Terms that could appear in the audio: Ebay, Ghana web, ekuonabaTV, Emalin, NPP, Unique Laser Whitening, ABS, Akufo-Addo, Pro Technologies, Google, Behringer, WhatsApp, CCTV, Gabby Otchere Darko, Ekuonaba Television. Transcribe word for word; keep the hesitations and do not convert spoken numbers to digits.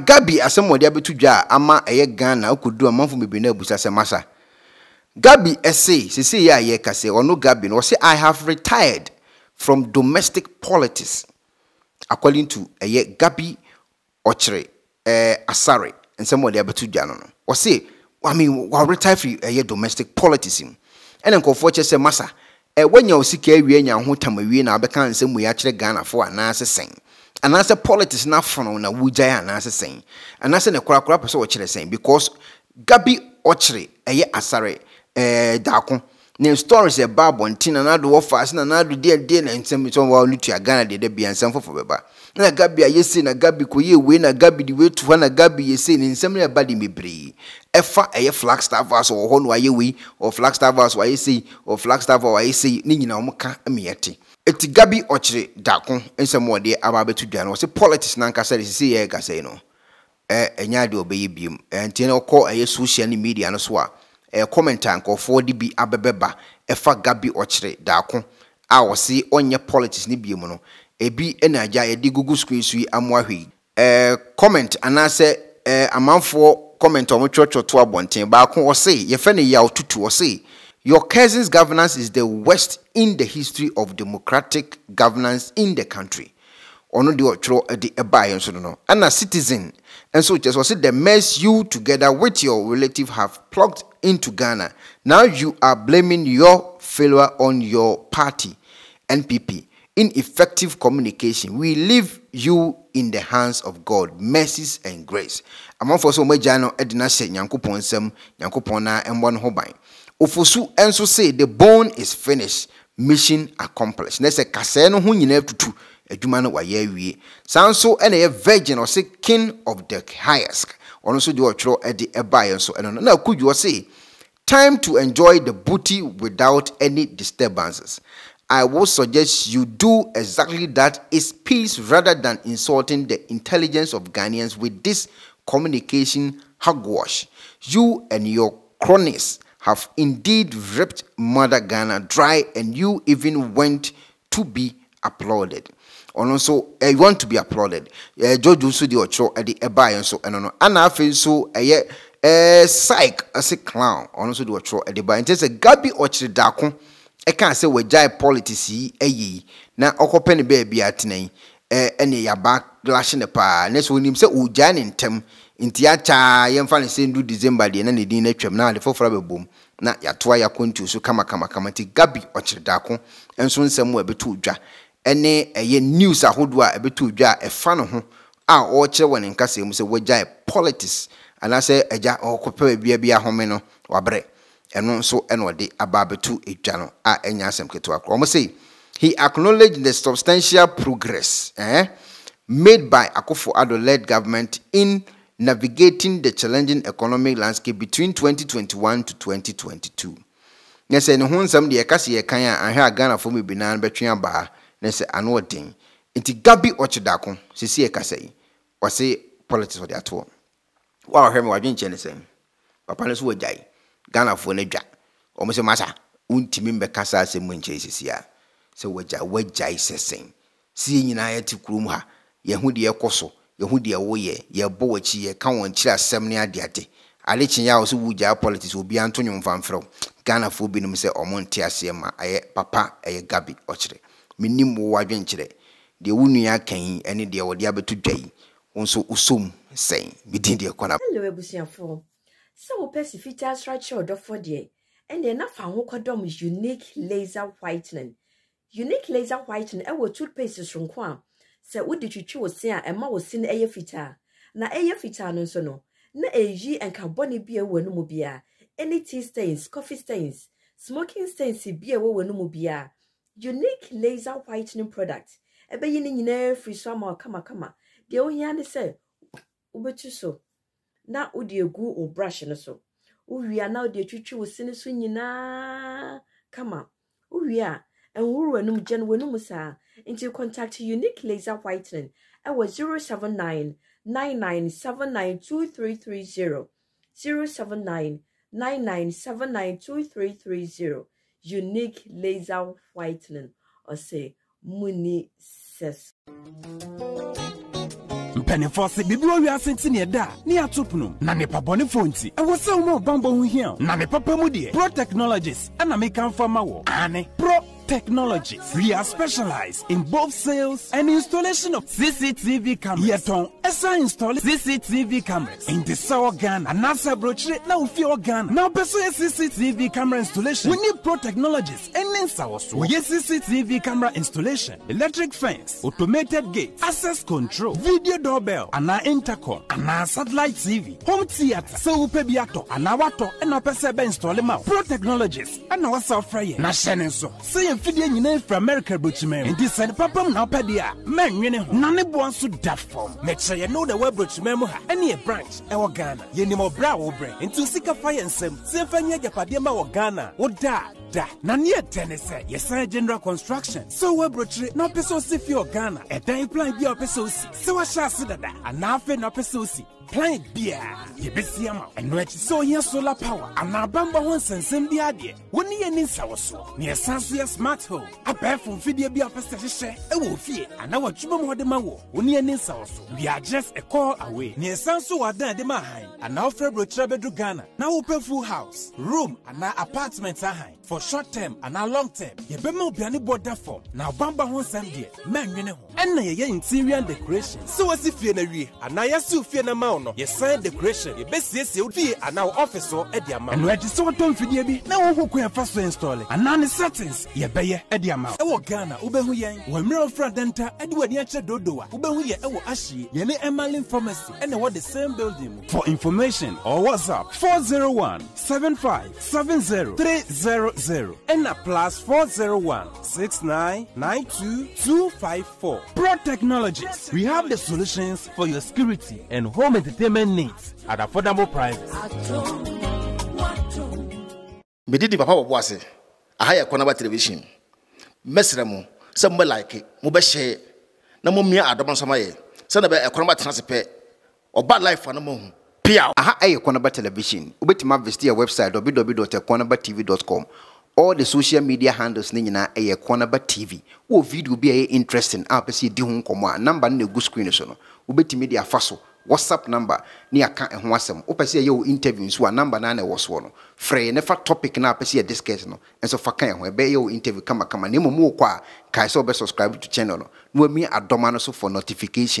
Gabby asemwodi abetudwa ama eye Ghana okodu amanfo mebena abusa semasa. Gabby essay sisi ya ye kase ono Gabby no say I have retired from domestic politics according to eye Gabby Otchere eh Asare ensemwodi abetudwa no no. O say I mean we retire from eye domestic politics. And enko for che semasa eh wanya osika awie nya ho tamawie na abeka nsemu ya kire Ghana fo ana sesen. And as a politics na fun na wujaya and as a saying, and as a kwakura person what you're saying because Gabby Otchere eye Asare eh Darko name stories about bontin and other offers and other dear dear and some while to Ghana de be and some for beba. Na Gabby aye say na Gabby ko ye we na Gabby the way to one na Gabby ye say in some body me bree. Efa eye Flagstaff as or hon waye we or Flagstaff as waye say or Flagstaff waye say ni nyina omo ka amiyete. Eti Gabby Otchere Darko nsemo de ababetu dwa no se politics na nka se se ye ga se no eh enya de obeye biem enti na ko eye social media no so a eh comment anko for de bi abebeba efa Gabby Otchere Darko a wo se onye politics ni biem no ebi ena agya ye de Google screen su amwahwe eh comment ana se eh amanfo comment omo chocho to abonten ba ko wo se ye fe ne ya otutu wo se your cousin's governance is the worst in the history of democratic governance in the country. Ono di otro di ebai nso no. And a citizen, and so just was it the mess you together with your relative have plugged into Ghana. Now you are blaming your failure on your party, N P P. Ineffective communication. We leave you in the hands of God, mercies and grace. Among for so mejano edina se nyankopon sem nyankopon na enbon ho ban. Ofosu enso say the bone is finished, mission accomplished. Nese a caseno who you never to a human wa ye we. Sanso and a virgin or say king of the highest. Or also do a throw at the abay and so and now could you say time to enjoy the booty without any disturbances. I would suggest you do exactly that is peace rather than insulting the intelligence of Ghanaians with this communication hogwash. You and your cronies have indeed ripped Mother Ghana dry, and you even went to be applauded. And also, I want to be applauded. George also the Otchere at the Ebay and so and and I feel so a psych as a clown. And also the Otchere at the Ebay. And there's a Gabby Otchere Darko. I can't say we jai politics. Aye, now open baby at nay. And ya backlash in the pa. Next we him say ujan in tem. Inti ya cha yemfani sendu December di na nidi na twem na defo frabe bom na yatoa yakontu so kama kama kama ti Gabby Otchere Darko enso nsem ebetu dwa ene eye news ahodo a ebetu dwa efa no ho a o kire woni nka se mu se wajai politics ana se eja okopa bia bia home no wabre eno so eno de ababetu edwa no a enya asem keto akro mo say he acknowledged the substantial progress eh made by Akufo-Addo led government in navigating the challenging economic landscape between twenty twenty-one to twenty twenty-two. Yes, and when somebody a cassie a kanya and her Ghana for me benan between bar, Nessa and what thing. Into Gabby Otchere Darko, she see a cassie, or say politics for the at all. Wow, her watching Chenison. Papa is who die. Ghana for Nedja. Or Mister Massa, won't remember Cassa same when chases here. So what I wed jai saying. Seeing in I to Krumha, Yahudi a cosso. Who dear ye, your boy, ye can't cheer seminary diate. I let you also would your politics will be Antonio Van Fro, Ghana for binum se or Montia Sema, I papa, a Gabby Otchere. Minim war venture. The Unia can any dear or diabetes today. Also, Usum saying, within the corner. Hello, Busian Four. So, Percy features right short of four day, and then enough found Hokodom is unique laser whitening. Unique laser whitening, our toothpaste from Quan. Se wudi chuchu wosia ema wosin eye fita na eye fita no so no na eji enka boni bia wonu mu bia any tea stains coffee stains smoking stains bia wonu mu bia unique laser whitening product ebe yi nyina free so ma kama kama de ohia ne se ubetu so na udi egu o brush no so uwia na udi chuchu wosin so nyina kama uwia enwuru wonu gen wonu mu sa into contact Unique Laser Whitening. I was zero seven nine nine nine seven nine two three three zero. zero seven nine nine nine seven nine two three three zero. Unique Laser Whitening. Or say, Muni says. penifose bibiwo wiasenti ne da ne atopnum na ne pabone fonti e wo se mo bambo hu hia na ne papa mu de Pro Technologies ana me kan fa mawo ane Pro Technologies. We are specialized in both sales and installation of C C T V cameras. Yeton esa install C C T V cameras in the South Ghana and NASA brochure now fear Ghana. Now pursue C C T V camera installation. We need Pro Technologies and in South. We need C C T V camera installation, electric fence, automated gate, access control, video doorbell, and our intercom, and our satellite T V, home theater. So we be ato and our ato and our person be installing now. Pro Technologies and our South Fryer. Na shenenso. See. Fidye nyine fra America brochime ndi send papam na opadia menwene ho na ne bo anso da form me cheye no the web brochime mu ha ene branch e wo Ghana ye ni mo bra wo bre ntu sika fa ye nsem se fa nya japade ma wo Ghana wo da da na ne tenese ye say general construction so web brochire na peso si fi o Ghana e dan plan bi o peso si se wa sha se dada ana afi na peso si plan bi a ye besi ama eno e so ye solar power ana bamba ho nsensem bi ade woni ye ni nsawo so ne esanso ye smart home apart from video bi apese hye e wo fie ana wa twuma mo de ma wo woni ye ni nsawo so we are just a call away ne esanso wa dan de ma han ana ofre brochire bedru Ghana na wo pe full house room ana apartment ahan for short term and a long term ye be ma obiane border form na bamba ho nsem de menwene ho en na ye ye interior decoration so wasi fie na wie ana ye si fie na ma no yes sign decoration e besiesie odie ana office o e dia ma no age so to mfidie bi na wo hokun afa so install ana ne settings ye beye e dia ma e wo Ghana wo behu yen wo mira ofra denta e de wani a che dodowa wo behu ye e wo ahye ye ne Emalin pharmacy and what the same building for information or WhatsApp four zero one seven five seven zero three zero zero and a plus four zero one six nine nine two two five four. Pro Technologies, we have the solutions for your security and home entertainment needs at affordable prices. Medidi papa wabwase, ahaya Ekuonaba Television. Mesremu, sembe like, mube share, na mumia adoban samaye, sene be Ekuonaba transfer, oba life anamu. Piao. Aha ahaya Ekuonaba Television. Ubetima visit our website w w w dot ekuonaba t v dot com. All the social media handles ni nyina eye Ekuonaba T V. Wo video bi eye interesting. Apese di ho nkomo a number na go screen so no. Ubetimi di afa so. WhatsApp number ni aka e ho asem opese ye wo interview so number na na woso no free ne fa topic na apese ye discuss no enso fa kan ho be ye wo interview kama kama ne mo mo kwa kai so be subscribe to channel no no mi adoma no so for notification